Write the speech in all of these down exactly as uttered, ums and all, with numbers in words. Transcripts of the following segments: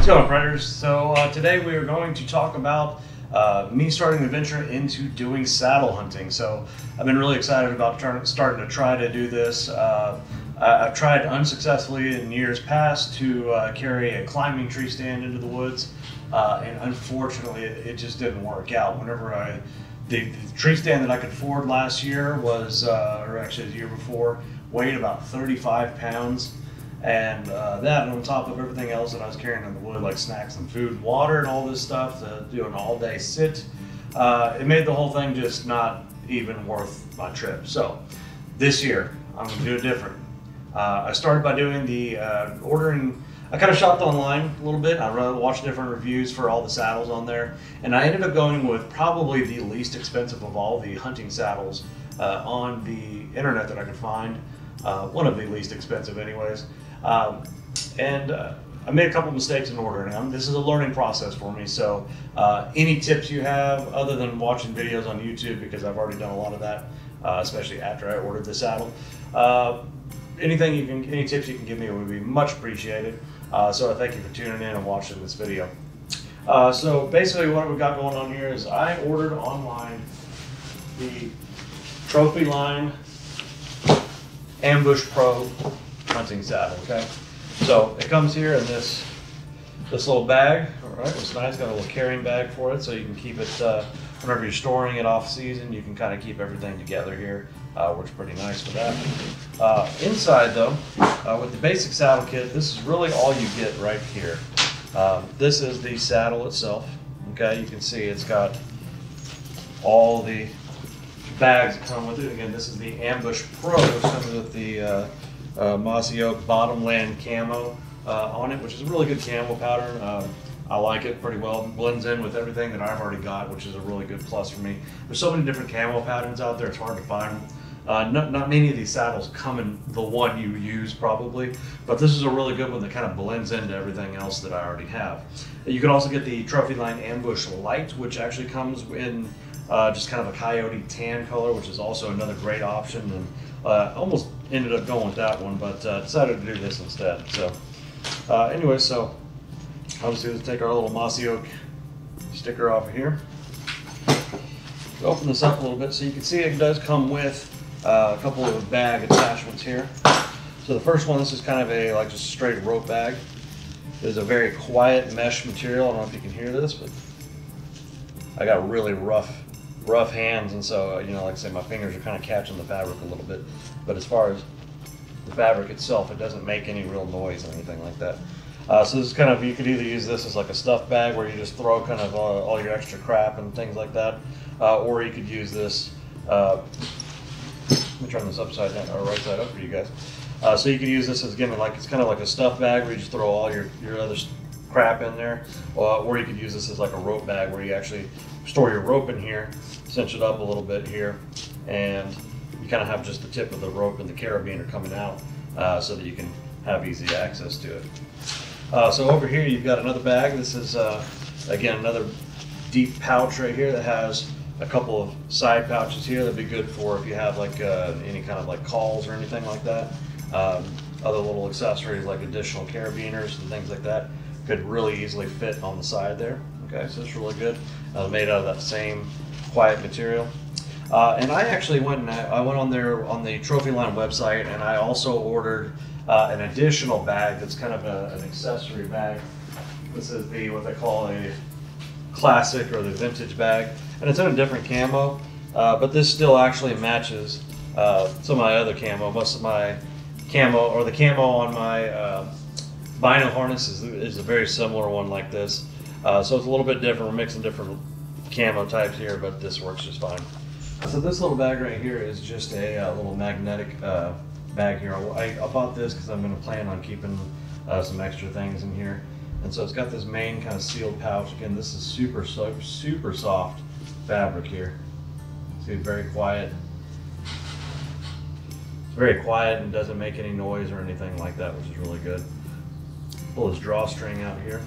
What's going on, predators? So uh, today we are going to talk about uh, me starting the venture into doing saddle hunting. So I've been really excited about starting to try to do this. Uh, I've tried unsuccessfully in years past to uh, carry a climbing tree stand into the woods, uh, and unfortunately it, it just didn't work out. Whenever I, the, the tree stand that I could afford last year was, uh, or actually the year before, weighed about thirty-five pounds. And uh, that, and on top of everything else that I was carrying in the wood, like snacks and food and water and all this stuff, to do an all-day sit, uh, it made the whole thing just not even worth my trip. So this year, I'm going to do it different. Uh, I started by doing the uh, ordering. I kind of shopped online a little bit. I watched different reviews for all the saddles on there, and I ended up going with probably the least expensive of all the hunting saddles uh, on the internet that I could find. Uh, one of the least expensive anyways. Um, and uh, I made a couple mistakes in ordering them. This is a learning process for me, so uh, any tips you have other than watching videos on YouTube, because I've already done a lot of that, uh, especially after I ordered the saddle. Uh, anything you can, any tips you can give me would be much appreciated. Uh, so I thank you for tuning in and watching this video. Uh, so basically what we've got going on here is I ordered online the Trophyline Ambush Pro hunting saddle. Okay, so it comes here in this this little bag. All right, it's nice. Got a little carrying bag for it, so you can keep it uh, whenever you're storing it off season. You can kind of keep everything together here. Uh, works pretty nice for that. Uh, inside though, uh, with the basic saddle kit, this is really all you get right here. Um, this is the saddle itself. Okay, you can see it's got all the bags that come with it. Again, this is the Ambush Pro, which comes with the uh, uh, Mossy Oak Bottomland camo uh, on it, which is a really good camo pattern. Uh, I like it pretty well. It blends in with everything that I've already got, which is a really good plus for me. There's so many different camo patterns out there, it's hard to find. Uh, not, not many of these saddles come in the one you use probably, but this is a really good one that kind of blends into everything else that I already have. You can also get the Trophyline Ambush Light, which actually comes in Uh, just kind of a coyote tan color, which is also another great option, and uh, almost ended up going with that one, but uh, decided to do this instead. So uh, anyway, so obviously let's take our little Mossy Oak sticker off of here. We'll open this up a little bit so you can see it does come with uh, a couple of bag attachments here. So the first one, this is kind of a like just straight rope bag. It is a very quiet mesh material. I don't know if you can hear this, but I got really rough rough hands, and so uh, you know, like I say, my fingers are kind of catching the fabric a little bit, but as far as the fabric itself, it doesn't make any real noise or anything like that. Uh, so this is kind of, you could either use this as like a stuff bag where you just throw kind of uh, all your extra crap and things like that, uh, or you could use this, uh, let me turn this upside down, or right side up for you guys. Uh, so you could use this as, again, like it's kind of like a stuff bag where you just throw all your, your other crap in there, uh, or you could use this as like a rope bag where you actually store your rope in here, cinch it up a little bit here, and you kind of have just the tip of the rope and the carabiner coming out, uh, so that you can have easy access to it. Uh, so over here you've got another bag. This is uh, again another deep pouch right here that has a couple of side pouches here that'd be good for if you have like uh, any kind of like calls or anything like that. Um, other little accessories like additional carabiners and things like that could really easily fit on the side there. Okay, so it's really good, uh, made out of that same quiet material. Uh, and I actually went and I, I went on there on the Trophyline website, and I also ordered uh, an additional bag that's kind of a, an accessory bag. This is the what they call a classic or the vintage bag, and it's in a different camo, uh, but this still actually matches uh, some of my other camo. Most of my camo, or the camo on my uh, Bino harness is, is a very similar one like this. Uh, so it's a little bit different. We're mixing different camo types here, but this works just fine. So this little bag right here is just a, a little magnetic uh, bag here. I, I bought this because I'm going to plan on keeping uh, some extra things in here. And so it's got this main kind of sealed pouch. Again, this is super, super, super soft fabric here. See, very quiet. It's very quiet and doesn't make any noise or anything like that, which is really good. Pull this drawstring out here.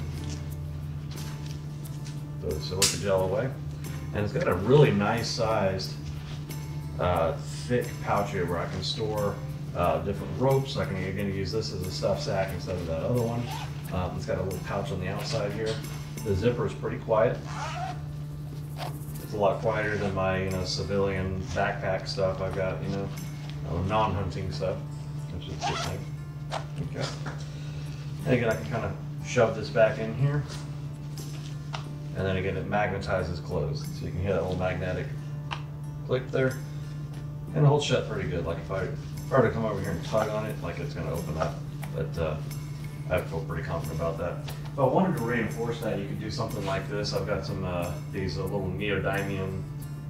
The silica gel away, and it's got a really nice sized uh, thick pouch here where I can store uh, different ropes. I can, again, use this as a stuff sack instead of that other one. Um, it's got a little pouch on the outside here. The zipper is pretty quiet. It's a lot quieter than my, you know, civilian backpack stuff I've got, you know, non-hunting stuff, which is good thing. Okay. And again, I can kind of shove this back in here. And then again, it magnetizes closed. So you can hear that little magnetic click there. And it holds shut pretty good. Like if I, if I were to come over here and tug on it, like it's going to open up. But uh, I feel pretty confident about that. If I wanted to reinforce that, you could do something like this. I've got some uh, these uh, little neodymium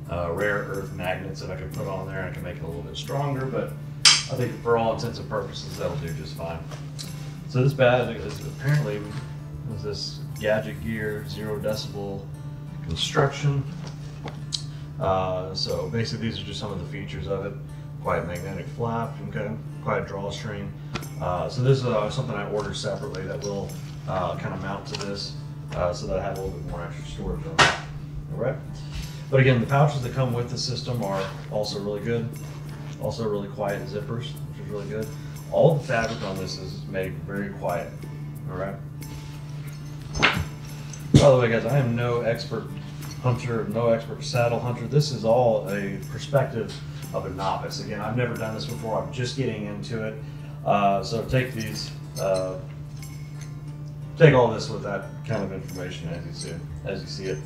uh, rare earth magnets that I could put on there. And I can make it a little bit stronger, but I think for all intents and purposes, that'll do just fine. So this badge is apparently is this Gadget Gear zero decibel construction. Uh, so basically, these are just some of the features of it. Quiet magnetic flap, okay, quiet drawstring. Uh, so this is uh, something I ordered separately that will uh, kind of mount to this, uh, so that I have a little bit more extra storage on it. All right. But again, the pouches that come with the system are also really good. Also really quiet zippers, which is really good. All the fabric on this is made very quiet. All right. By the way, guys, I am no expert hunter, no expert saddle hunter. This is all a perspective of a novice. Again, I've never done this before. I'm just getting into it. Uh, so take these, uh, take all this with that kind of information as you see it. As you see it.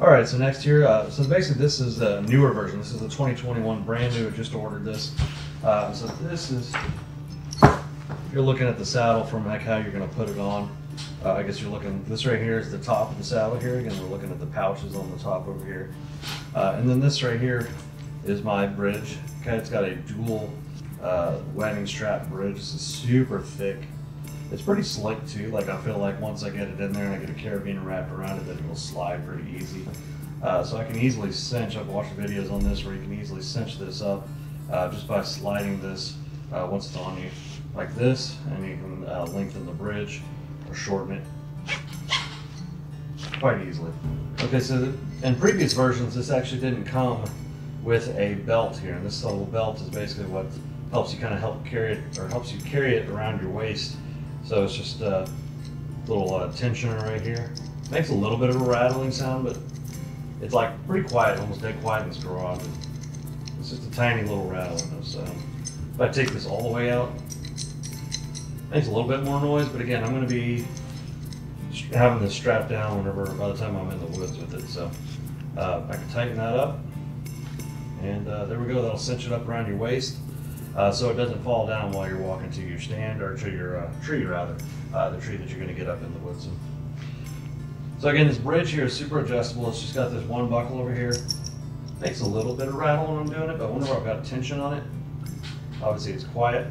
All right, so next here, uh, so basically this is a newer version. This is a twenty twenty-one, brand new, I just ordered this. Uh, so this is, if you're looking at the saddle from like how you're going to put it on, uh, I guess you're looking, this right here is the top of the saddle here. Again, we're looking at the pouches on the top over here. Uh, and then this right here is my bridge. Okay, it's got a dual uh, wagon strap bridge. This is super thick. It's pretty slick too. Like I feel like once I get it in there and I get a carabiner wrapped around it, then it'll slide pretty easy. Uh, so I can easily cinch. I've watched videos on this where you can easily cinch this up uh, just by sliding this uh, once it's on you like this, and you can uh, lengthen the bridge or shorten it quite easily. Okay, so in previous versions, this actually didn't come with a belt here, and this little belt is basically what helps you kind of help carry it or helps you carry it around your waist. So it's just a little uh, tensioner right here. Makes a little bit of a rattling sound, but it's like pretty quiet, almost dead quiet in this garage. It's just a tiny little rattle in this. So if I take this all the way out, makes a little bit more noise, but again, I'm going to be having this strapped down whenever, by the time I'm in the woods with it. So uh, I can tighten that up, and uh, there we go. That'll cinch it up around your waist. Uh, so it doesn't fall down while you're walking to your stand or to your uh, tree, rather, uh, the tree that you're going to get up in the woods. So again, this bridge here is super adjustable. It's just got this one buckle over here. Makes a little bit of rattle when I'm doing it, but whenever I've got tension on it, obviously it's quiet.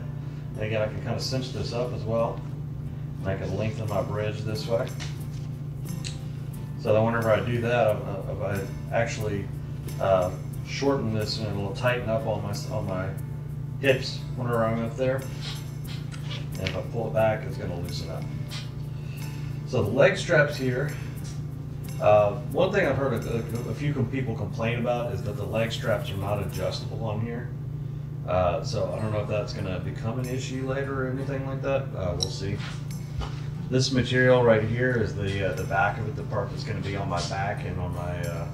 And again, I can kind of cinch this up as well. And I can lengthen my bridge this way. So that whenever I do that, uh, if I actually uh, shorten this, and it'll tighten up on my on my hips whenever I'm up there, and if I pull it back, it's going to loosen up. So the leg straps here, uh, one thing I've heard a, a, a few people complain about is that the leg straps are not adjustable on here. Uh, so I don't know if that's going to become an issue later or anything like that. Uh, we'll see. This material right here is the uh, the back of it, the part that's going to be on my back and on my uh,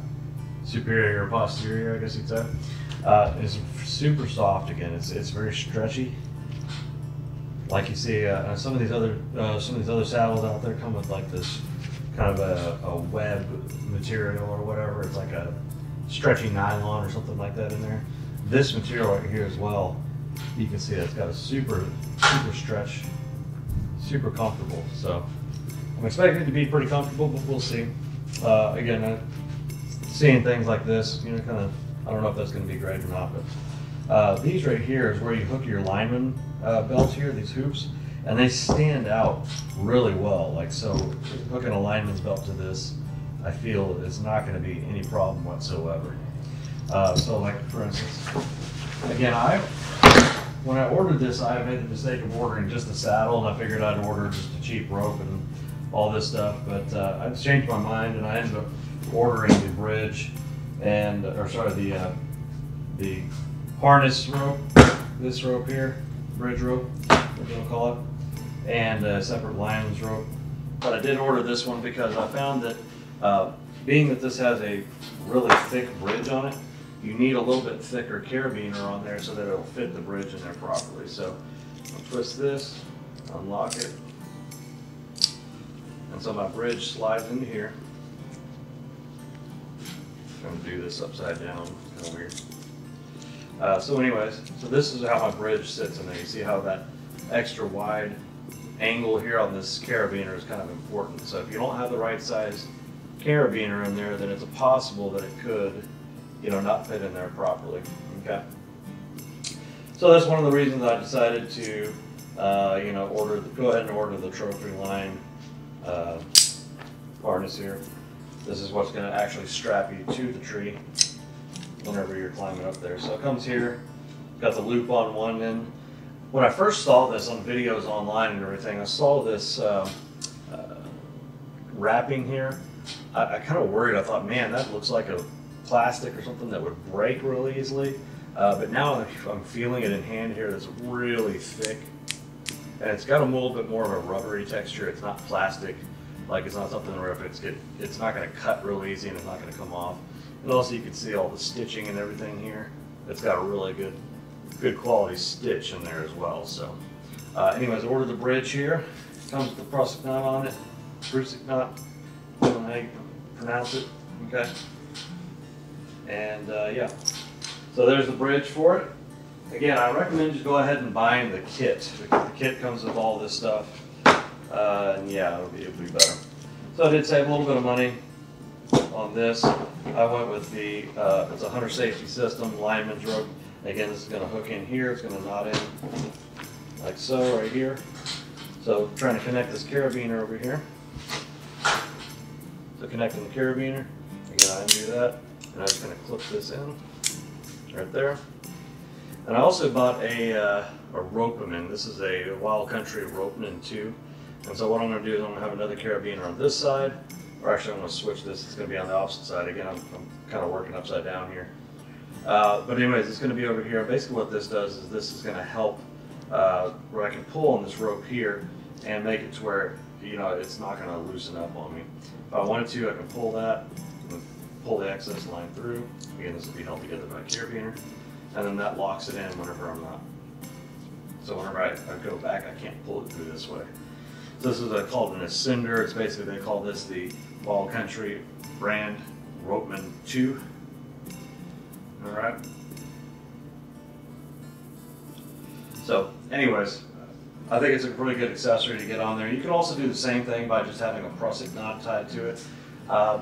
superior or posterior, I guess you'd say. Uh, it's super soft. Again, it's it's very stretchy. Like you see, uh, some of these other uh, some of these other saddles out there come with like this kind of a, a web material or whatever. It's like a stretchy nylon or something like that in there. This material right here as well, you can see it's got a super super stretch, super comfortable. So I'm expecting it to be pretty comfortable, but we'll see. Uh, again, uh, seeing things like this, you know, kind of. I don't know if that's going to be great or not, but uh, these right here is where you hook your lineman uh, belts here, these hoops, and they stand out really well. Like, so hooking a lineman's belt to this, I feel is not going to be any problem whatsoever. Uh, so like, for instance, again, I when I ordered this, I made the mistake of ordering just the saddle, and I figured I'd order just a cheap rope and all this stuff, but uh, I've changed my mind, and I ended up ordering the bridge and, or sorry, the uh, the harness rope, this rope here, bridge rope, what do you want to call it? and a separate lion's rope. But I did order this one because I found that uh, being that this has a really thick bridge on it, you need a little bit thicker carabiner on there so that it'll fit the bridge in there properly. So I'll twist this, unlock it, and so my bridge slides into here. I'm going to do this upside down, kind of weird. Uh, so anyways, so this is how my bridge sits in there. You see how that extra wide angle here on this carabiner is kind of important. So if you don't have the right size carabiner in there, then it's possible that it could, you know, not fit in there properly. Okay. So that's one of the reasons I decided to, uh, you know, order the, go ahead and order the Trophyline uh, harness here. This is what's going to actually strap you to the tree whenever you're climbing up there. So it comes here, got the loop on one end. When I first saw this on videos online and everything, I saw this uh, uh, wrapping here. I, I kind of worried. I thought, man, that looks like a plastic or something that would break really easily. Uh, but now I'm feeling it in hand here. It's really thick, and it's got a little bit more of a rubbery texture. It's not plastic. Like, it's not something where if it's it, it's not going to cut real easy and it's not going to come off. And also, you can see all the stitching and everything here. It's got a really good, good quality stitch in there as well. So, uh, anyways, ordered the bridge here. Comes with the prusik knot on it. Prusik knot. I don't know how you pronounce it. Okay. And uh, yeah, so there's the bridge for it. Again, I recommend just go ahead and buying the kit. The kit comes with all this stuff. Uh, and yeah, it'll be, it'll be better. So I did save a little bit of money on this. I went with the, uh, it's a Hunter Safety System, lineman's rope. Again, this is going to hook in here. It's going to knot in like so right here. So I'm trying to connect this carabiner over here. So connecting the carabiner. Again, I undo that. And I'm just going to clip this in right there. And I also bought a, uh, a Ropeman. This is a Wild Country Ropeman two. And so what I'm going to do is I'm going to have another carabiner on this side. Or actually, I'm going to switch this. It's going to be on the opposite side. Again, I'm, I'm kind of working upside down here. Uh, but anyways, it's going to be over here. Basically what this does is this is going to help uh, where I can pull on this rope here and make it to where, you know, it's not going to loosen up on me. If I wanted to, I can pull that, pull the excess line through. Again, this will be held together by a carabiner. And then that locks it in whenever I'm not. So whenever I, I go back, I can't pull it through this way. This is a, called an ascender. It's basically, they call this the Wild Country brand Ropeman two. All right. So anyways, I think it's a really good accessory to get on there. You can also do the same thing by just having a prusik knot tied to it. Uh,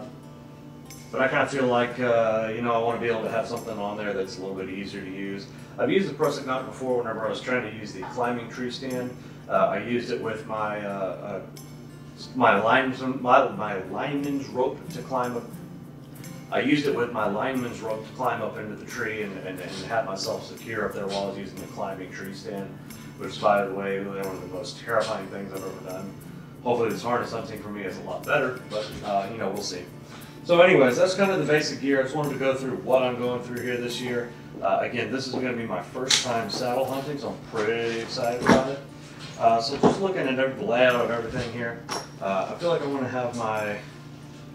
but I kind of feel like, uh, you know, I want to be able to have something on there that's a little bit easier to use. I've used the prusik knot before whenever I was trying to use the climbing tree stand. Uh, I used it with my uh, uh, my lineman's my, my lineman's rope to climb up. I used it with my lineman's rope to climb up into the tree and, and, and have myself secure up there while I was using the climbing tree stand, which, by the way, is one of the most terrifying things I've ever done. Hopefully, this harness hunting for me is a lot better, but uh, you know, we'll see. So, anyways, that's kind of the basic gear. I just wanted to go through what I'm going through here this year. Uh, again, this is going to be my first time saddle hunting, so I'm pretty excited about it. Uh, so just looking at every, the layout of everything here, uh, I feel like I want to have my,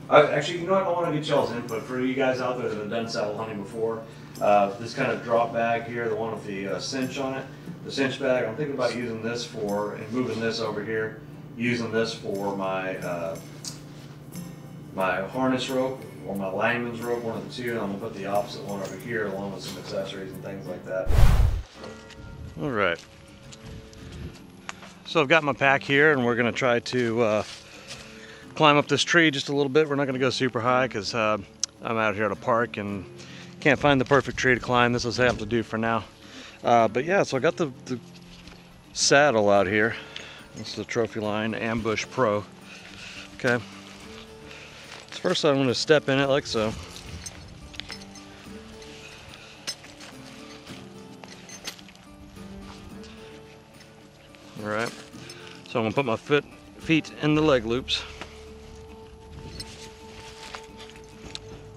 uh, actually, you know what, I want to get y'all's input. For you guys out there that have done saddle hunting before, uh, this kind of drop bag here, the one with the uh, cinch on it, the cinch bag, I'm thinking about using this for, and moving this over here, using this for my uh, my harness rope or my lineman's rope, one of the two, and I'm going to put the opposite one over here along with some accessories and things like that. All right. So I've got my pack here, and we're going to try to uh, climb up this tree just a little bit. We're not going to go super high because uh, I'm out here at a park and can't find the perfect tree to climb. This is what I have to do for now. Uh, but yeah, so I got the, the saddle out here. This is the Trophyline Ambush Pro. Okay. First, I'm going to step in it like so. All right, so I'm gonna put my foot, feet in the leg loops.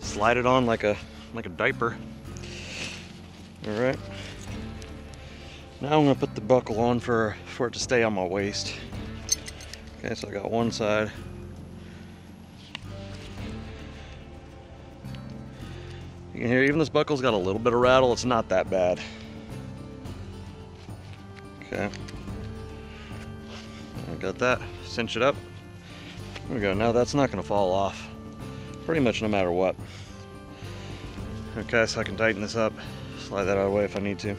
Slide it on like a like a diaper. All right. Now I'm gonna put the buckle on for for it to stay on my waist. Okay, so I got one side. You can hear even this buckle's got a little bit of rattle. It's not that bad. Okay. I got that. Cinch it up. There we go. Now that's not going to fall off. Pretty much no matter what. Okay, so I can tighten this up. Slide that out of the way if I need to.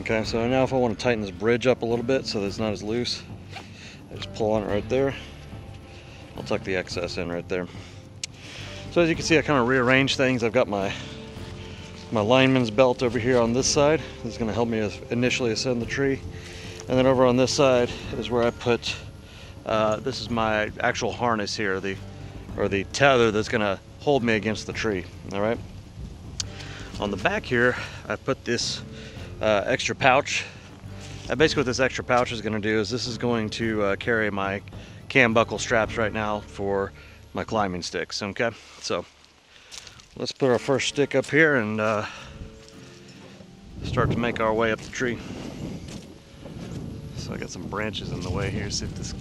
Okay, so now if I want to tighten this bridge up a little bit so that it's not as loose, I just pull on it right there. I'll tuck the excess in right there. So as you can see, I kind of rearrange things. I've got my my lineman's belt over here on this side. This is going to help me initially ascend the tree. And then over on this side is where I put, uh, this is my actual harness here, the or the tether that's going to hold me against the tree. All right. On the back here, I put this uh, extra pouch. And basically what this extra pouch is going to do is this is going to uh, carry my cam buckle straps right now for my climbing sticks. Okay, so let's put our first stick up here and uh, start to make our way up the tree. So I got some branches in the way here. See if this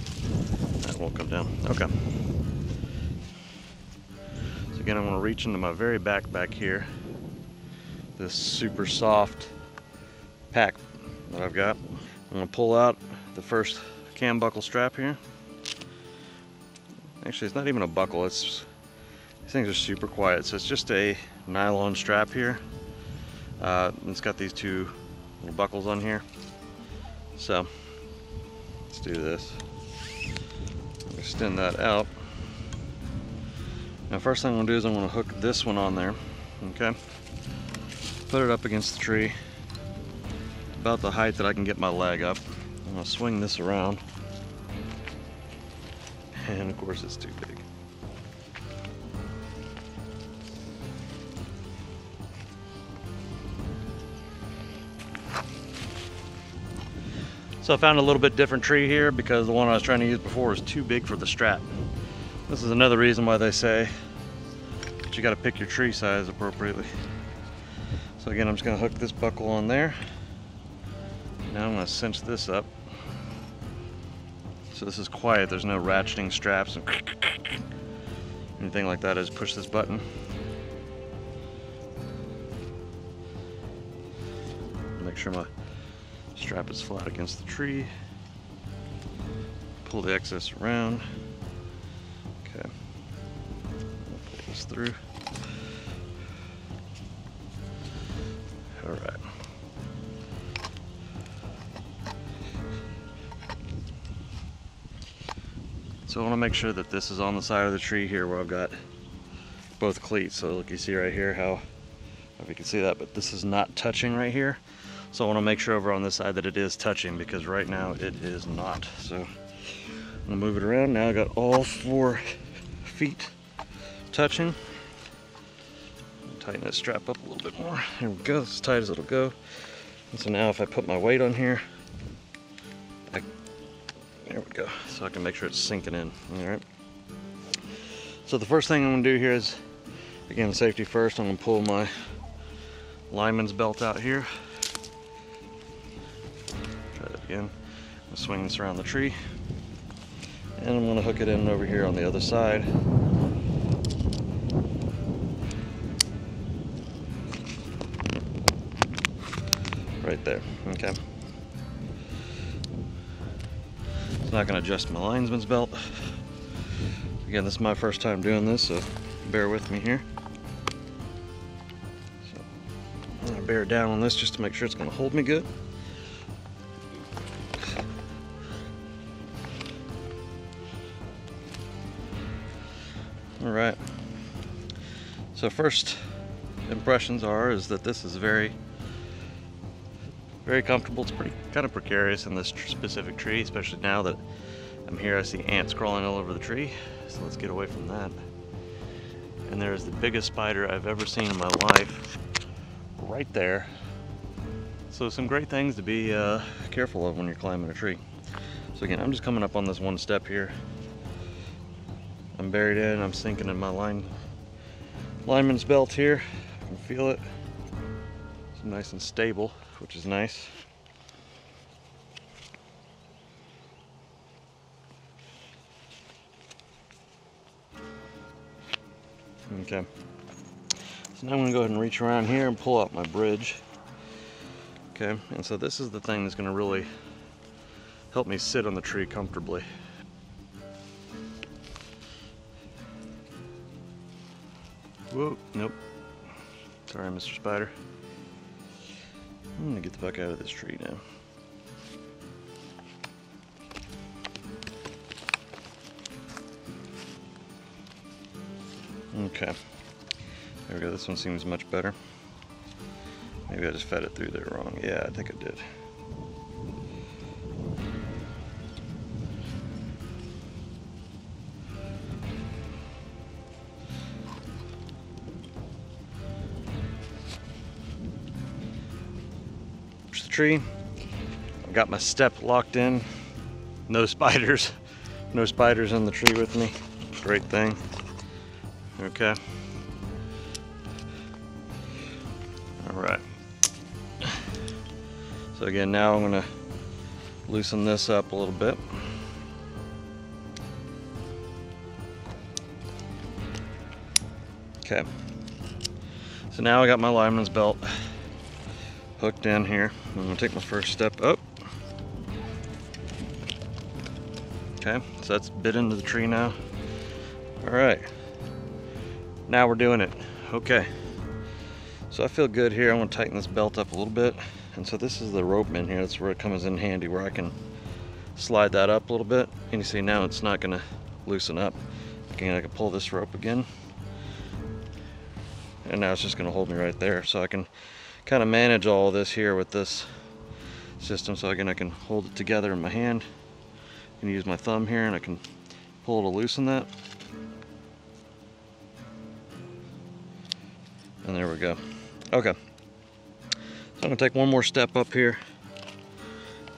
that won't come down. Okay. So again, I'm going to reach into my very back back here. This super soft pack that I've got. I'm going to pull out the first cam buckle strap here. Actually, it's not even a buckle. It's these things are super quiet, so it's just a nylon strap here. Uh, it's got these two little buckles on here. So let's do this. Extend that out. Now, first thing I'm going to do is I'm going to hook this one on there. Okay. Put it up against the tree, about the height that I can get my leg up. I'm going to swing this around. And of course it's too big. So I found a little bit different tree here because the one I was trying to use before was too big for the strap. This is another reason why they say that you got to pick your tree size appropriately. So again, I'm just going to hook this buckle on there. Now I'm going to cinch this up. So this is quiet, there's no ratcheting straps and anything like that. I just push this button. Make sure my strap is flat against the tree. Pull the excess around. Okay. Pull this through. Alright. So I want to make sure that this is on the side of the tree here where I've got both cleats. So look, you see right here how, I don't know if you can see that, but this is not touching right here. So I want to make sure over on this side that it is touching because right now it is not. So I'm going to move it around. Now I got all four feet touching. Tighten that strap up a little bit more. There we go, it's as tight as it'll go. And so now if I put my weight on here, there we go, so I can make sure it's sinking in. All right, so the first thing I'm going to do here is, again, safety first, I'm going to pull my lineman's belt out here. Try that again. I'm going to swing this around the tree, and I'm going to hook it in over here on the other side. Right there, okay. I'm not going to adjust my linesman's belt. Again, this is my first time doing this, so bear with me here. So I'm going to bear down on this just to make sure it's going to hold me good. Alright. So first impressions are is that this is very Very comfortable. It's pretty kind of precarious in this tr specific tree, especially now that I'm here. I see ants crawling all over the tree, so let's get away from that. And there is the biggest spider I've ever seen in my life, right there. So some great things to be uh, careful of when you're climbing a tree. So again, I'm just coming up on this one step here. I'm buried in. I'm sinking in my line lineman's belt here. I can feel it. It's nice and stable, which is nice. Okay. So now I'm gonna go ahead and reach around here and pull out my bridge. Okay, and so this is the thing that's gonna really help me sit on the tree comfortably. Whoa, nope. Sorry, Mister Spider. I'm gonna get the fuck out of this tree now. Okay, there we go, this one seems much better. Maybe I just fed it through there wrong. Yeah, I think I did. Push the tree. I got my step locked in. No spiders. No spiders on the tree with me. Great thing. Okay. All right. So again, now I'm gonna loosen this up a little bit. Okay. So now I got my lineman's belt hooked in here. I'm gonna take my first step up. Okay, so that's bit into the tree now. All right. Now we're doing it. Okay. So I feel good here. I want to tighten this belt up a little bit. And so this is the Ropeman here. That's where it comes in handy, where I can slide that up a little bit. And you see now it's not going to loosen up. Again, I can pull this rope again. And now it's just going to hold me right there. So I can kind of manage all of this here with this system. So again, I can hold it together in my hand. I can use my thumb here and I can pull to loosen that. And there we go. Okay. So I'm gonna take one more step up here.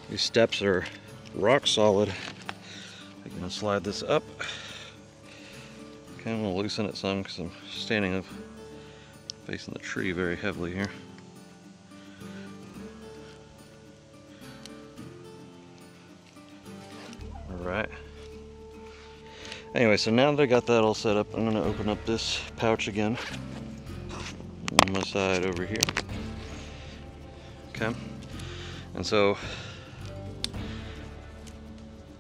These steps are rock solid. I'm gonna slide this up. Okay, I'm gonna loosen it some because I'm standing up facing the tree very heavily here. All right. Anyway, so now that I got that all set up, I'm gonna open up this pouch again. On my side over here. Okay, and so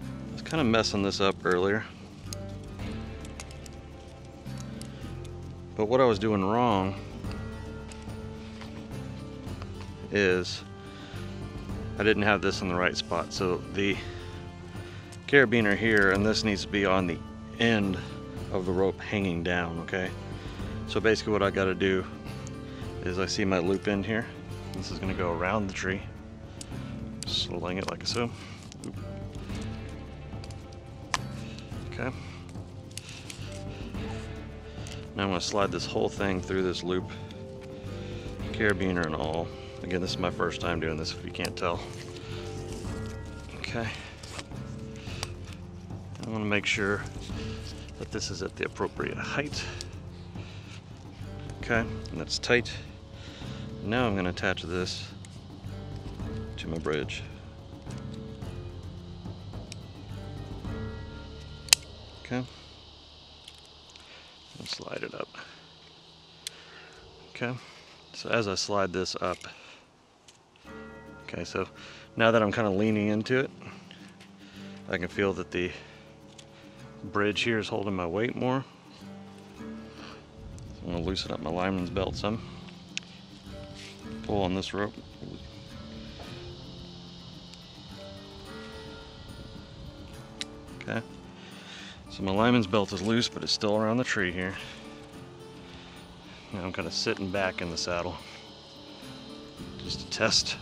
I was kind of messing this up earlier, but what I was doing wrong is I didn't have this in the right spot. So the carabiner here, and this needs to be on the end of the rope hanging down. Okay, so basically what I got to do is I see my loop end here. This is gonna go around the tree. Sling it like so. Oop. Okay. Now I'm gonna slide this whole thing through this loop, carabiner and all. Again, this is my first time doing this if you can't tell. Okay. I wanna make sure that this is at the appropriate height. Okay, and that's tight. Now I'm going to attach this to my bridge. Okay. And slide it up. Okay. So as I slide this up, okay, so now that I'm kind of leaning into it, I can feel that the bridge here is holding my weight more. So I'm going to loosen up my lineman's belt some. Pull on this rope. Okay. So my lineman's belt is loose, but it's still around the tree here. Now I'm kind of sitting back in the saddle. Just to test.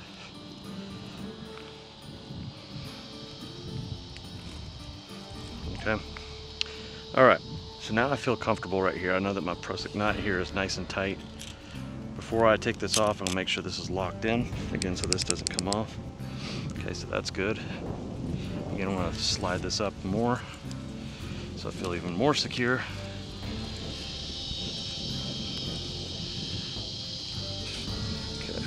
Okay. All right. So now I feel comfortable right here. I know that my prusik knot here is nice and tight. Before I take this off, I'm gonna make sure this is locked in. Again, so this doesn't come off. Okay, so that's good. Again, I'm gonna slide this up more so I feel even more secure. Okay.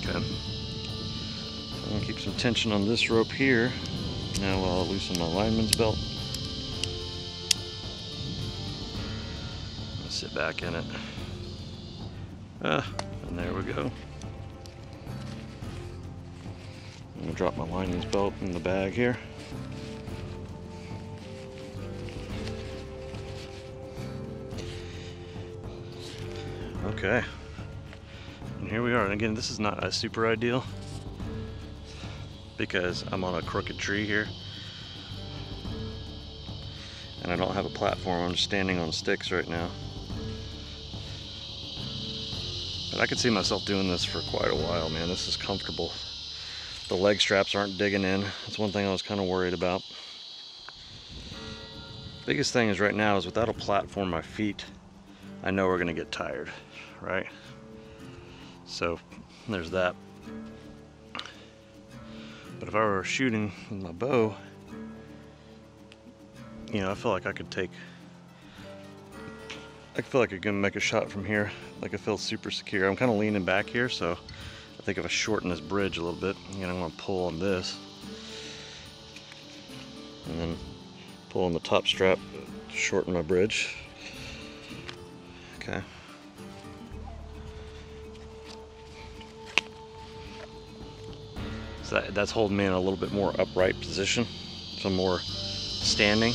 Okay. I'm I'll keep some tension on this rope here. Now I'll loosen my lineman's belt. I'll sit back in it. Ah, and there we go. I'm gonna drop my lineman's belt in the bag here. Okay, and here we are. And again, this is not a super ideal because I'm on a crooked tree here and I don't have a platform. I'm just standing on sticks right now. But I could see myself doing this for quite a while, man. This is comfortable. The leg straps aren't digging in. That's one thing I was kind of worried about. Biggest thing is right now is without a platform, my feet, I know we're gonna get tired, right? So there's that. But if I were shooting with my bow, you know, I feel like I could take, I feel like I could make a shot from here. Like I feel super secure. I'm kind of leaning back here, so I think if I shorten this bridge a little bit, you know, I'm gonna pull on this and then pull on the top strap, shorten my bridge. Okay. So that, that's holding me in a little bit more upright position. Some more standing.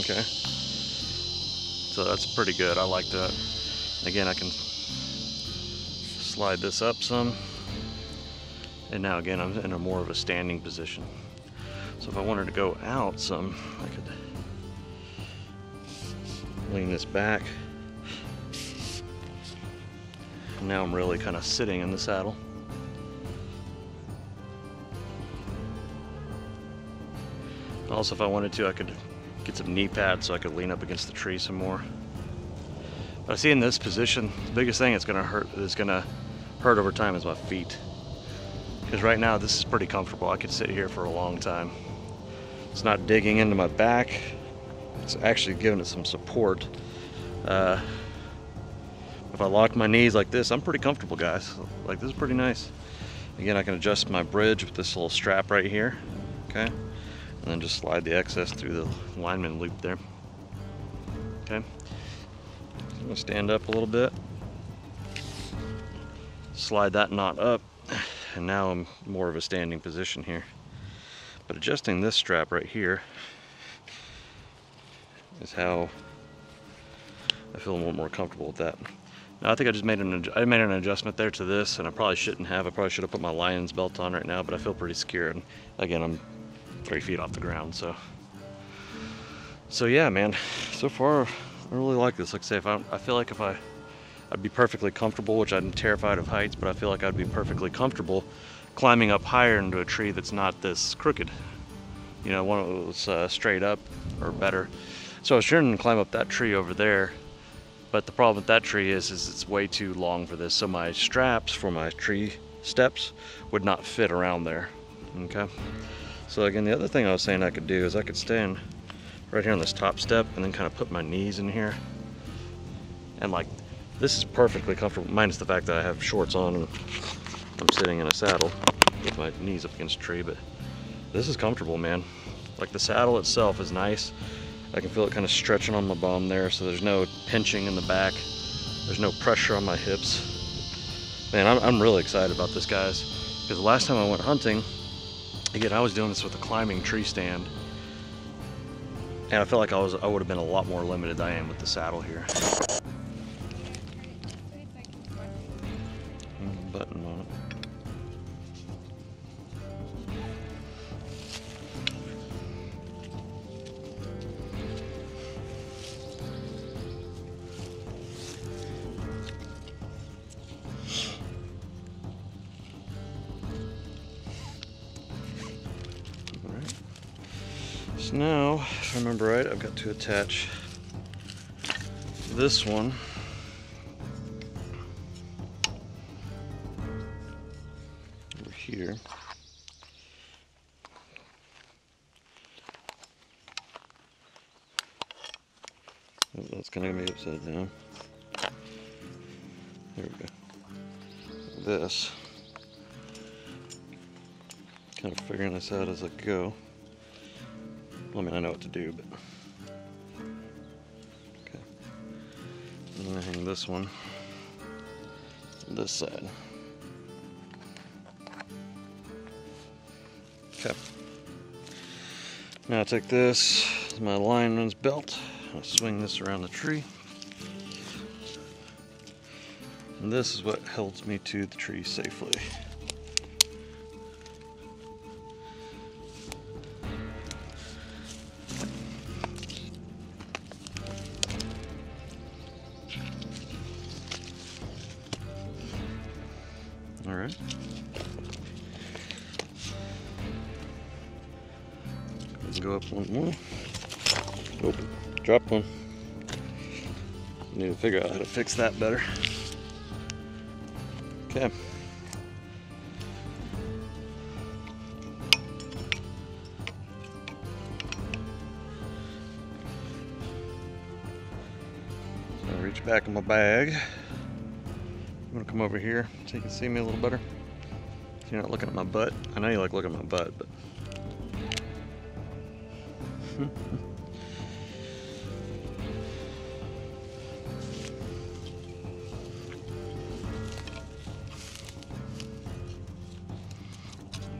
Okay. So that's pretty good. I like that. Again, I can slide this up some. And now again, I'm in a more of a standing position. So if I wanted to go out some, I could lean this back. Now I'm really kind of sitting in the saddle. Also, if I wanted to, I could get some knee pads so I could lean up against the tree some more. But I see in this position, the biggest thing that's gonna hurt, that's gonna hurt over time is my feet. Because right now, this is pretty comfortable. I could sit here for a long time. It's not digging into my back. It's actually giving it some support. Uh, If I lock my knees like this, I'm pretty comfortable, guys. Like, this is pretty nice. Again, I can adjust my bridge with this little strap right here, okay? And then just slide the excess through the lineman loop there, okay? So I'm gonna stand up a little bit, slide that knot up, and now I'm more of a standing position here. But adjusting this strap right here is how I feel a little more comfortable with that. I think I just made an I made an adjustment there to this, and I probably shouldn't have. I probably should have put my lion's belt on right now, but I feel pretty secure. And again, I'm three feet off the ground, so so yeah, man. So far, I really like this. Like I say, if I, I feel like if I I'd be perfectly comfortable, which I'm terrified of heights, but I feel like I'd be perfectly comfortable climbing up higher into a tree that's not this crooked. You know, one that was uh, straight up or better. So I was trying to climb up that tree over there. But the problem with that tree is, is it's way too long for this. So my straps for my tree steps would not fit around there, okay? So again, the other thing I was saying I could do is I could stand right here on this top step and then kind of put my knees in here. And like, this is perfectly comfortable, minus the fact that I have shorts on and I'm sitting in a saddle with my knees up against a tree, but this is comfortable, man. Like, the saddle itself is nice. I can feel it kind of stretching on my bum there, so there's no pinching in the back. There's no pressure on my hips. Man, I'm, I'm really excited about this, guys, because the last time I went hunting, again, I was doing this with a climbing tree stand, and I felt like I was I would have been a lot more limited than I am with the saddle here. Button on it. Now, if I remember right, I've got to attach this one over here. Oh, that's going to be upside down. There we go. Like this. kind of figuring this out as I go. I mean, I know what to do, but okay. I'm gonna hang this one this side. Okay. Now I take this, my lineman's belt, I'll swing this around the tree. And this is what holds me to the tree safely. All right. Let's go up one more. Oh, dropped one. Need to figure out how to fix that better. Okay. So I reach back in my bag. I'm gonna come over here so you can see me a little better. If you're not looking at my butt, I know you like looking at my butt, but.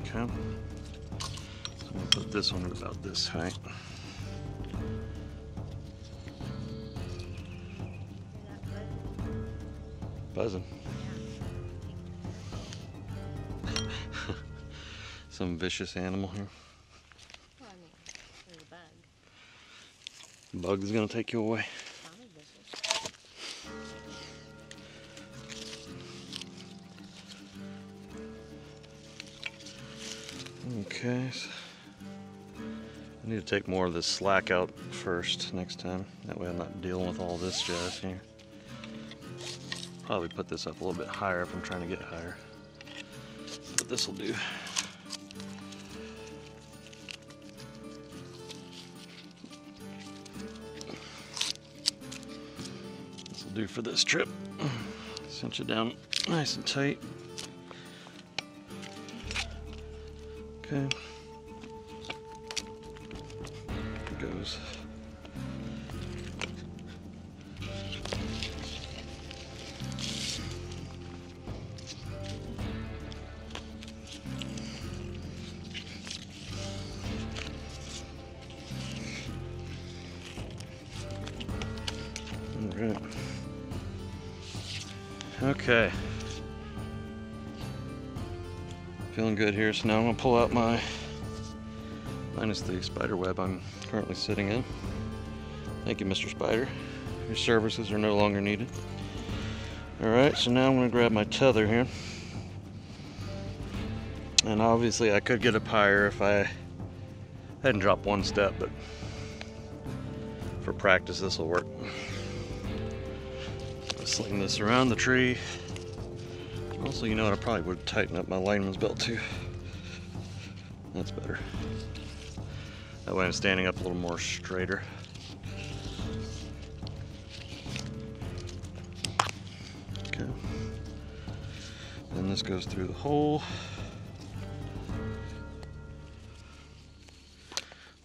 Okay. So I'm gonna put this one at about this height. Buzzing. Some vicious animal here. Well, I mean, there's a bug. The bug is gonna take you away. Okay, so I need to take more of this slack out first next time. That way I'm not dealing with all this jazz here. Probably put this up a little bit higher if I'm trying to get higher. But this will do. This will do for this trip. Cinch it down nice and tight. Okay. There it goes. All right. Okay. Feeling good here, so now I'm gonna pull out my, minus the spider web I'm currently sitting in. Thank you, Mister Spider. Your services are no longer needed. All right, so now I'm gonna grab my tether here. And obviously I could get up higher if I hadn't dropped one step, but for practice, this will work. I'll sling this around the tree. Also, you know what, I probably would tighten up my lineman's belt too. That's better. That way I'm standing up a little more straighter. Okay. And this goes through the hole.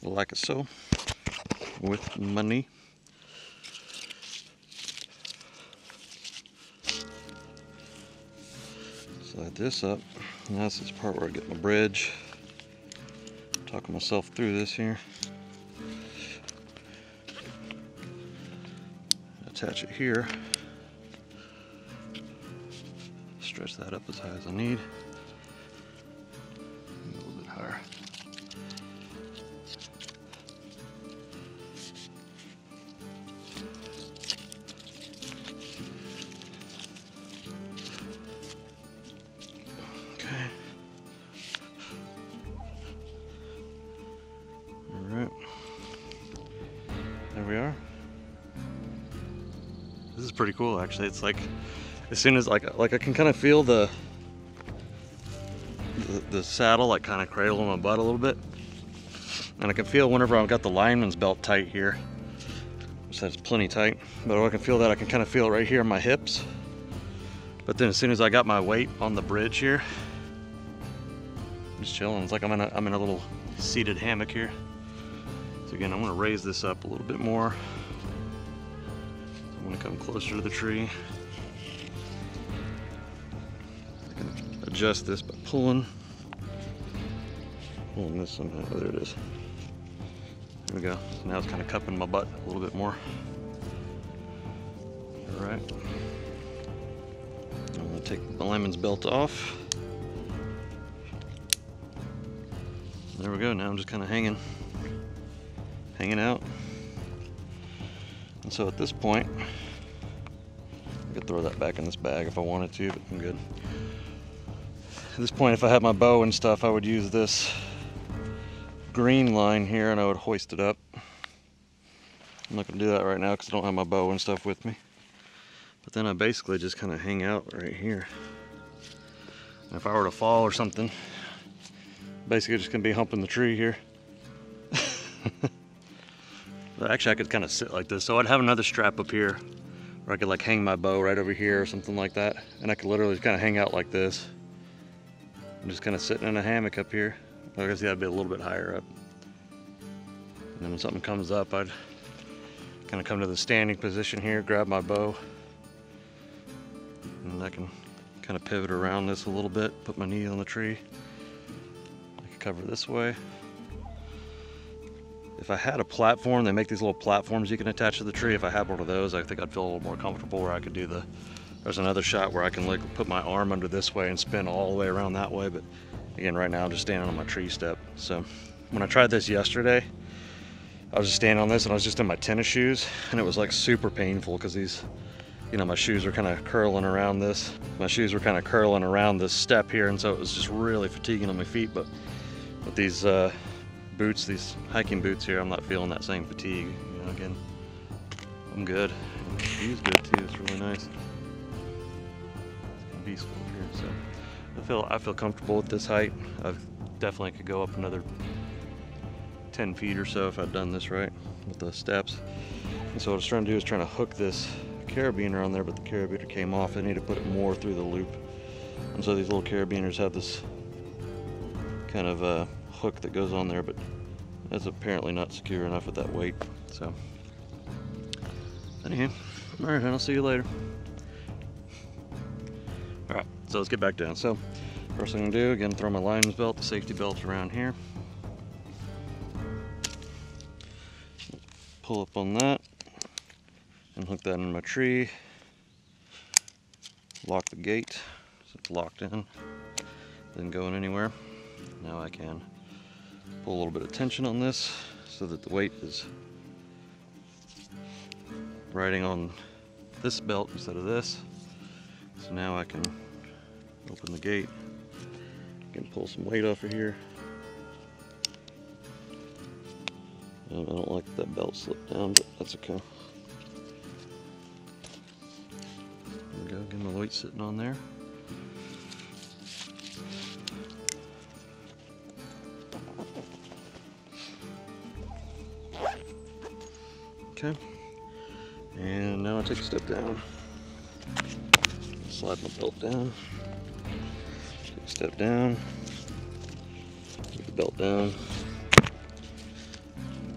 Like it so. With money. Slide this up. And that's this part where I get my bridge. I'm talking myself through this here. Attach it here. Stretch that up as high as I need. A little bit higher. Pretty cool, actually. It's like as soon as like like I can kind of feel the the, the saddle like kind of cradle in my butt a little bit, and I can feel whenever I've got the lineman's belt tight here, which that's plenty tight, but I can feel that I can kind of feel it right here in my hips. But then as soon as I got my weight on the bridge here, I'm just chilling. It's like I'm in a, I'm in a little seated hammock here. So again, I'm gonna raise this up a little bit more. I'm gonna come closer to the tree. I'm gonna adjust this by pulling. Pulling this somehow, oh, there it is. There we go. So now it's kind of cupping my butt a little bit more. All right. I'm gonna take the lineman's belt off. There we go, now I'm just kind of hanging. Hanging out. And so at this point, I could throw that back in this bag if I wanted to, but I'm good. At this point, if I had my bow and stuff, I would use this green line here and I would hoist it up. I'm not gonna do that right now because I don't have my bow and stuff with me. But then I basically just kind of hang out right here. And if I were to fall or something, basically just gonna be humping the tree here. Actually, I could kind of sit like this. So I'd have another strap up here, or I could like hang my bow right over here or something like that. And I could literally just kind of hang out like this. I'm just kind of sitting in a hammock up here. I guess that'd be a little bit higher up. And then when something comes up, I'd kind of come to the standing position here, grab my bow. And I can kind of pivot around this a little bit, put my knee on the tree. I could cover this way. If I had a platform, they make these little platforms you can attach to the tree. If I had one of those, I think I'd feel a little more comfortable where I could do the, there's another shot where I can like put my arm under this way and spin all the way around that way. But again, right now I'm just standing on my tree step. So when I tried this yesterday, I was just standing on this and I was just in my tennis shoes and it was like super painful because these, you know, my shoes were kind of curling around this. My shoes were kind of curling around this step here. And so it was just really fatiguing on my feet, but with these, uh, boots, these hiking boots here, I'm not feeling that same fatigue. You know, again, I'm good. And the view's good too, it's really nice. It's kind of peaceful up here, so I feel I feel comfortable with this height. I've definitely could go up another ten feet or so if I'd done this right with the steps. And so what I was trying to do is trying to hook this carabiner on there, but the carabiner came off. I need to put it more through the loop. And so these little carabiners have this kind of uh, hook that goes on there, but that's apparently not secure enough with that weight. So anyhow, all right, I'll see you later. All right, so let's get back down. So first thing I'm gonna do, again, throw my lineman's belt, the safety belt's around here. Pull up on that and hook that in my tree. Lock the gate, so it's locked in. Isn't going anywhere. Now I can pull a little bit of tension on this so that the weight is riding on this belt instead of this. So now I can open the gate. I can pull some weight off of here. And I don't like that, that belt slipped down, but that's okay. There we go, get my weight sitting on there. Okay, and now I take a step down, slide my belt down, take a step down, take the belt down,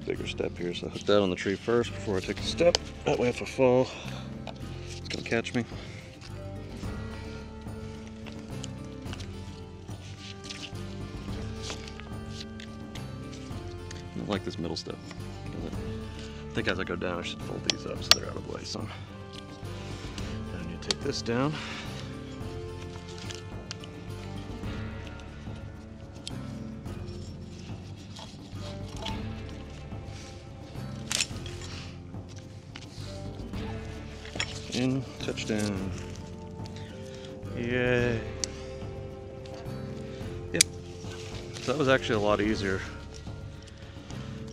bigger step here, so I hook that on the tree first before I take a step, that way if I fall, it's going to catch me. I like this middle step. I think as I go down, I should fold these up so they're out of the way some. I need to take this down. And touchdown. Yay. Yep. So that was actually a lot easier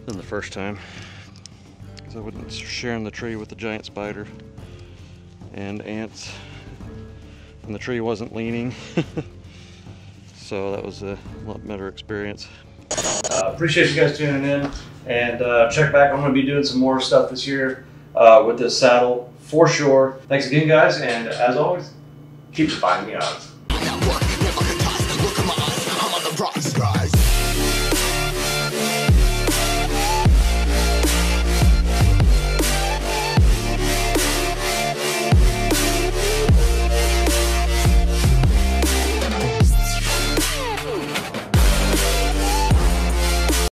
than the first time. I wasn't sharing the tree with the giant spider and ants, and the tree wasn't leaning. So that was a lot better experience. Uh, appreciate you guys tuning in, and uh, check back. I'm going to be doing some more stuff this year uh, with this saddle for sure. Thanks again, guys, and as always, keep finding me out.